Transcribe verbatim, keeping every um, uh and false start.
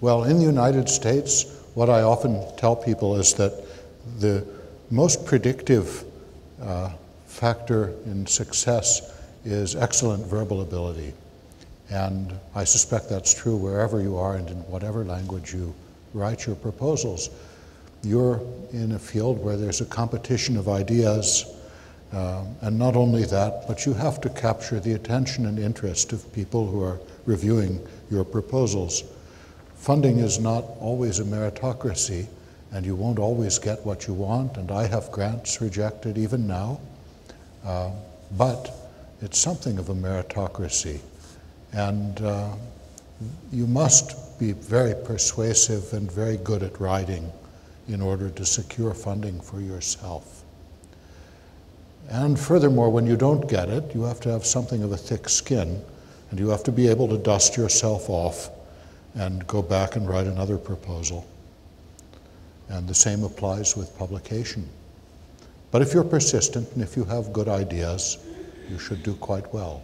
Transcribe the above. Well, in the United States, what I often tell people is that the most predictive uh, factor in success is excellent verbal ability. And I suspect that's true wherever you are and in whatever language you write your proposals. You're in a field where there's a competition of ideas, um, and not only that, but you have to capture the attention and interest of people who are reviewing your proposals. Funding is not always a meritocracy, and you won't always get what you want, and I have grants rejected even now, uh, but it's something of a meritocracy. And uh, you must be very persuasive and very good at writing in order to secure funding for yourself. And furthermore, when you don't get it, you have to have something of a thick skin, and you have to be able to dust yourself off and go back and write another proposal. And the same applies with publication. But if you're persistent and if you have good ideas, you should do quite well.